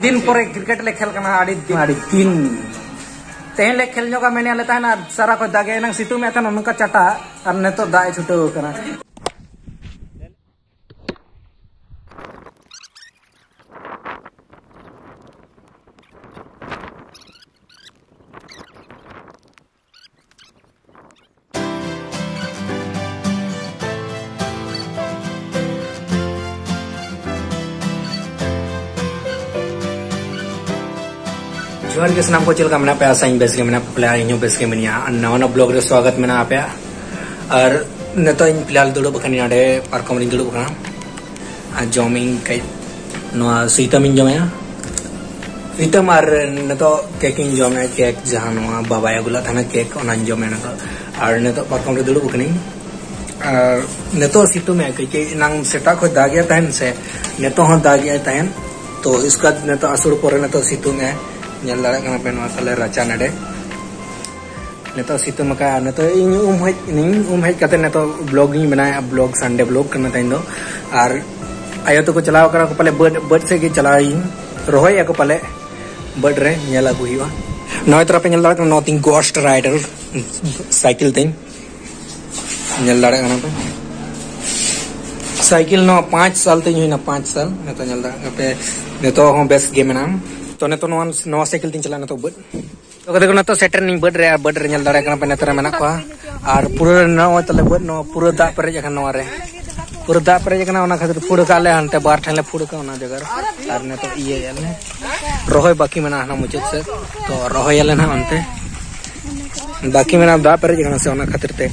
दिन पूरे क्रिकेट ले खेल करना आड़ी दिन तेल ले खेलने का मैंने लेता है ना सारा को दागे नंग सितू में था ना उनका चटा और ने तो दाए छुटे हो करना जोहर के नाम को चिल्का मैंने पैसा बेस के मैंने प्लेयर इन बेस के मिनिया नवा ब्लॉग रे स्वागत मैंने आपे और नेता इन प्लेयर दुड़ब खानी नाडे पार्कम रे दुड़ब खाना जॉमिंग कई नवा सीतम इन जमे सीतम और नेता केक इन जमे केक जहां नवा बाबाया गुला थाना केक ओना जमे नेता और नेता पार्कम रे दुड़ब खानी और नेता सीतम है के नाम सेटा को दागिया तहन से नेता हो दागिया तहन तो इसका नेता असुर पर नेता सीतम है nyal lada kana penwa sale racha nade neto situ maka neto ini hoj kate neto blog ni banaya blog sunday blog karna tain do ar ayo to ko chalaw kara ko pale bird se ki chalai rohoi ako pale bird re nyal agu hiwa noi tara pe nyal lada kana nothing ghost rider cycle thing nyal lada kana pe cycle no 5 saal te hoina 5 saal neto nyal lada pe neto ho best game na तो ने तो नवा नवा cycle तीन चलाना तो बड तो कदे को ना तो सेटर नहीं बड रे बड रे नल दारे कना पे नेतर मेना को आर पूरा नवा तले बड नवा पूरा दा पर जखन नवा रे पूरा दा पर जखन ओना खातिर फुड़ काले हनते बार ठले फुड़ का ओना जगह आर ने तो इए याले रोहय बाकी मेना हना मुचत से तो रोहय याले ना हनते बाकी मेना दा पर जखन से ओना खातिर ते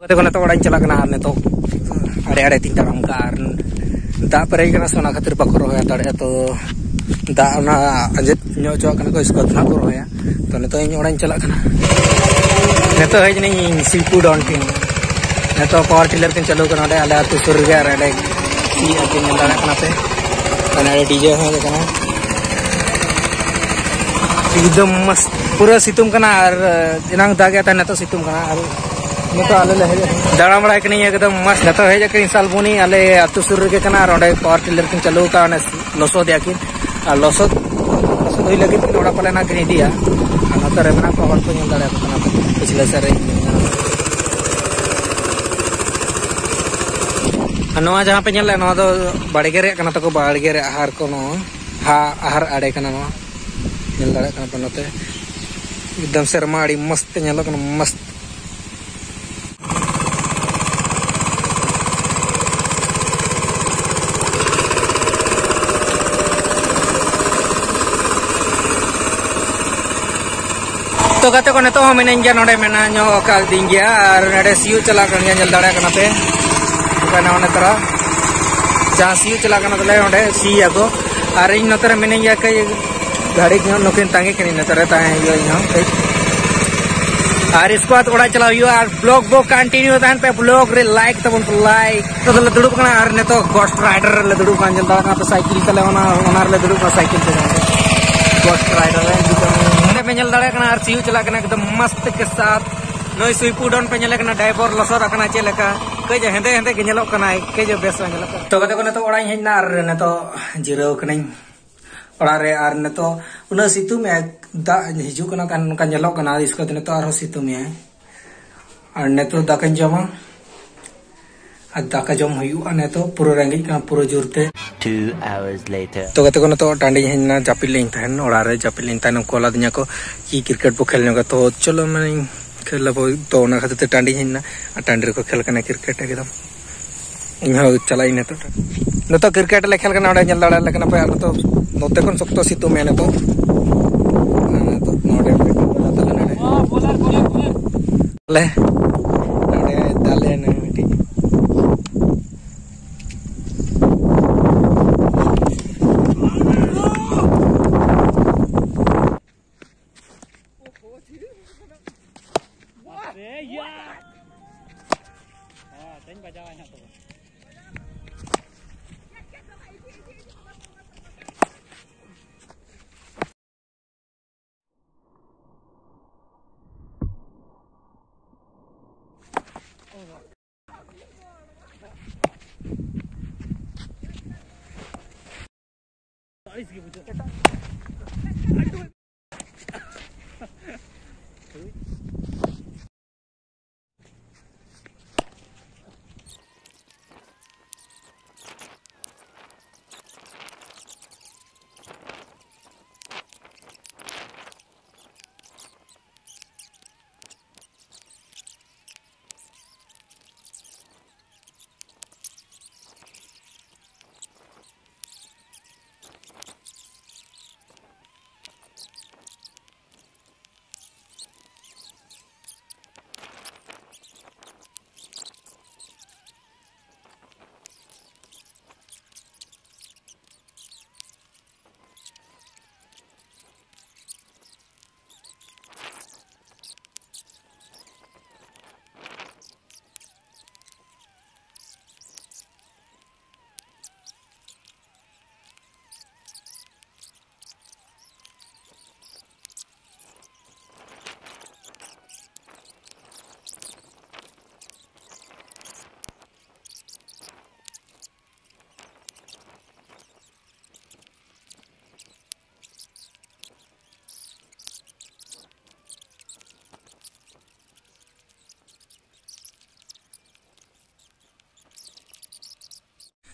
कदे को ना तो ओडा चला कना आर ने तो अरे अरे तीन तरम का आर दा पर जखन से ओना खातिर पकरो होया तड़े तो दा ना अजत न्यो चो कन को इसको था को रोया तो ने तो इन ओडान चला कना ने तो है नहीं सीपू डॉन्टी ने तो पावर टिलर के चलो कना डे आला तो सुर गया रे की अके ने दाना कना पे कना डीजे है कना एकदम मस्त पूरा सितुम कना और दिनांक दा गया था ने तो सितुम कना और ने तो आले लहे दाना बड़ा के नहीं एकदम मस्त ने तो है जके साल बोनी आले तो सुर के कना और डे पावर टिलर के चलो का ने लसो दिया की losot losot hoy lagi ora pala na kini dia ana tare mana power ko nyal dare kana pichla sare anoa jaha pe nyal le noa do badge re kana to ko badge re ahar ko no ha ahar ade kana no nyal dare kana panote ekdam serma adi mast nyal kana mast तो कहते को तो हम इनके नोडे में ना न्यो काल दिंगे और नडे सीयू चला करने जल दाड़ा करना पे कहना होने तरह जहां सीयू चला करना तो ले नोडे सी आगो और इन नतर में नहीं आके गाड़ी के नोकिन तांगे के नहीं तरह ताए यो यहां पे और इसको बात ओड़ा चलाओ यो और ब्लॉग वो कंटिन्यू होता है पे ब्लॉग रे लाइक तब उन लाइक तो लदड़ू करना और ने तो घोस्ट राइडर लदड़ू का जल दाड़ा पे साइकिल चला होना हमारे लदड़ू का साइकिल चला घोस्ट राइडर है पेंजल दाड़ा कना आर सीयू चला कना एकदम मस्त के साथ नोई सुईपू डॉन पेंजल कना डाइवर लसो रखना चे लका के जे हेंदे हेंदे के नेलो कना के जे बेस नेलो तो कते को ने तो ओडाई हेन ना आर ने तो जिरो कने ओडा रे आर ने तो उन सितु में दा हिजु कना कन कन नेलो कना इसको ने तो आर सितु में आर ने तो दाकन जमा दाका जम हुयु अने तो पुरो रंगी कना पुरो जुरते 2 hours later तो कते को न तो टांडी हना जापिल लेन थान ओड़ा रे जापिल लेन थान कोला दिया को की क्रिकेट को खेलने का तो चलो मैं खेल लो तो ना खाते टांडी हना टांडी को खेल कने क्रिकेट एकदम इन चलाई ने तो न तो क्रिकेट ले खेल कने ओड़ा जल दाड़ा लेकिन पे तो नोते कोन सख्तो सितु मैंने तो नोडे पे बोला तो नडे बोलर बोलर ले नडे दाले ने ठीक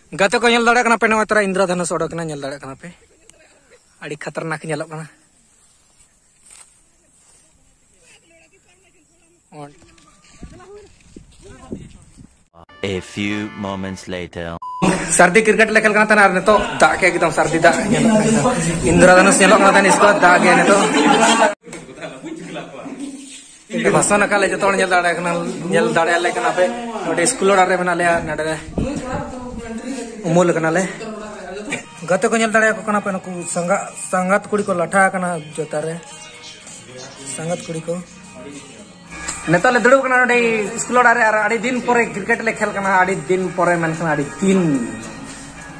Gato ko nyel dada kana pe na watra Indra Dhanus odok na nyel dada kana pe adi khatarnak nyelok kana a few moments later sardi cricket lekhal kana tanar ne to da ke ekdam sardi da Indra Dhanus nyelok kana tanis ko da ke ne to basana kale jotor nyel dada le kana pe ode school odare mena le nade umul kana le gato ko nyel dare ko kana pano ku sangat kuri ko latha kana jotare sangat kuri ko neta le duduk kana dei school dare adi din pore cricket le khel kana adi din pore men kana adi tin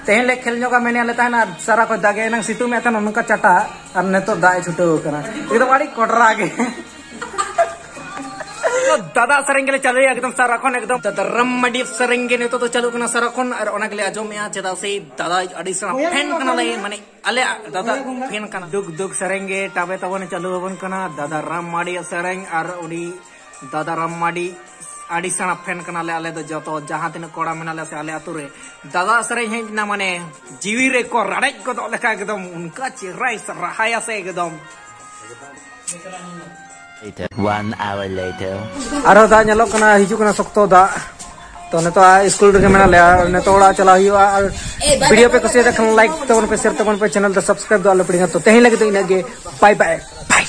tehen le khel nyoga mene le tana sara ko dage nang situ me tan onka chata ar neto dai chuto kana ekdom adi kodra ge dada sareng le chalu ekdom sarakon ekdom ramadi sareng ne to chalu kana sarakon ar ona gele ajom ya cheda sei dada adi sana pen kana le mane ale dada pen kana dug dug sareng tabe tabone chalu abon kana dada ramadi sareng ar udi dada ramadi adi sana pen kana le ale do joto jahan tin koda menale se ale ature dada sareng hen na mane jiwi re ko radek ko do leka ekdom unka chirai sarahaya se ekdom 1 hour later. Aro da nyalok kana hiju kana sokto da. To neto school re mena le neto oda chala hiwa. Video pe kusi da kan like to pe share to pe channel da subscribe do allo pidinga to tehin lagi to inage bye bye.